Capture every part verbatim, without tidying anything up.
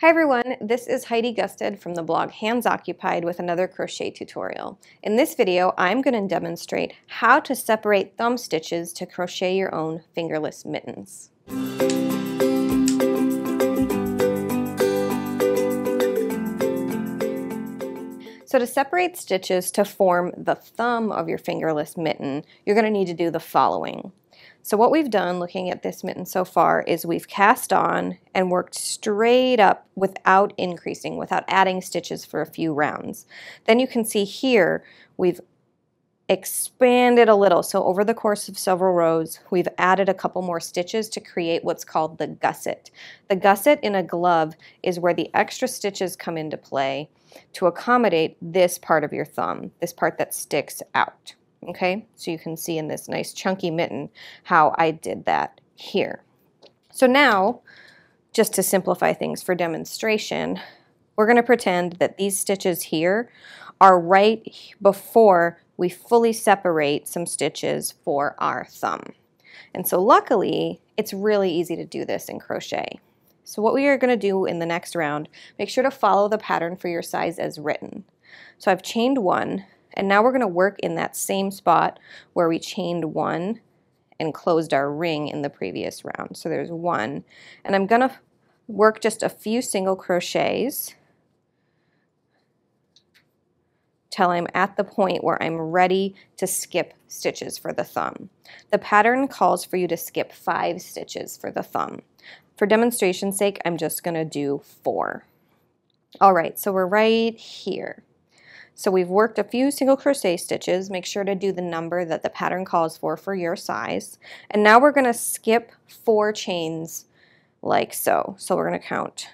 Hi everyone, this is Heidi Gustad from the blog HandsOccupied with another crochet tutorial. In this video, I'm going to demonstrate how to separate thumb stitches to crochet your own fingerless mittens. So to separate stitches to form the thumb of your fingerless mitten, you're going to need to do the following. So what we've done looking at this mitten so far is we've cast on and worked straight up without increasing, without adding stitches for a few rounds. Then you can see here we've expanded a little. So over the course of several rows, we've added a couple more stitches to create what's called the gusset. The gusset in a glove is where the extra stitches come into play to accommodate this part of your thumb, this part that sticks out. Okay, so you can see in this nice chunky mitten how I did that here. So now, just to simplify things for demonstration, we're going to pretend that these stitches here are right before we fully separate some stitches for our thumb. And so luckily, it's really easy to do this in crochet. So what we are going to do in the next round, make sure to follow the pattern for your size as written. So I've chained one. And now we're going to work in that same spot where we chained one and closed our ring in the previous round. So there's one. And I'm going to work just a few single crochets till I'm at the point where I'm ready to skip stitches for the thumb. The pattern calls for you to skip five stitches for the thumb. For demonstration's sake, I'm just going to do four. All right, so we're right here. So we've worked a few single crochet stitches. Make sure to do the number that the pattern calls for for your size. And now we're going to skip four chains like so. So we're going to count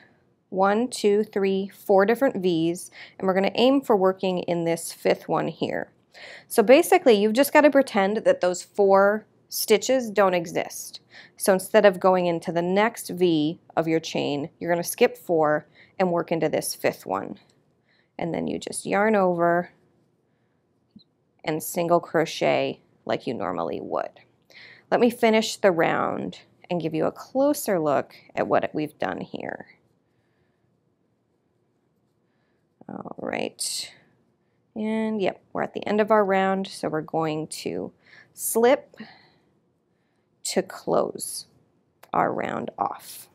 one, two, three, four different V's, and we're going to aim for working in this fifth one here. So basically, you've just got to pretend that those four stitches don't exist. So instead of going into the next V of your chain, you're going to skip four and work into this fifth one. And then you just yarn over and single crochet like you normally would. Let me finish the round and give you a closer look at what we've done here. All right, and yep, we're at the end of our round, so we're going to slip to close our round off.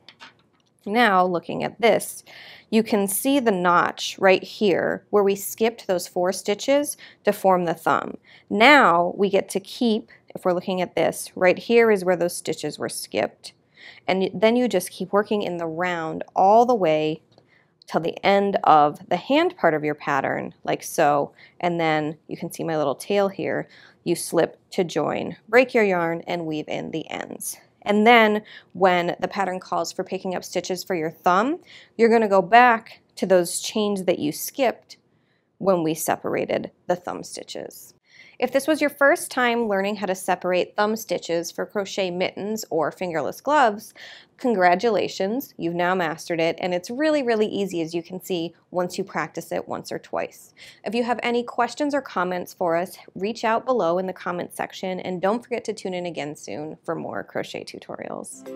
Now, looking at this, you can see the notch right here where we skipped those four stitches to form the thumb. Now we get to keep, if we're looking at this, right here is where those stitches were skipped. And then you just keep working in the round all the way till the end of the hand part of your pattern, like so. And then you can see my little tail here. You slip to join, break your yarn, and weave in the ends. And then when the pattern calls for picking up stitches for your thumb, you're going to go back to those chains that you skipped when we separated the thumb stitches. If this was your first time learning how to separate thumb stitches for crochet mittens or fingerless gloves, congratulations, you've now mastered it, and it's really, really easy, as you can see, once you practice it once or twice. If you have any questions or comments for us, reach out below in the comments section, and don't forget to tune in again soon for more crochet tutorials.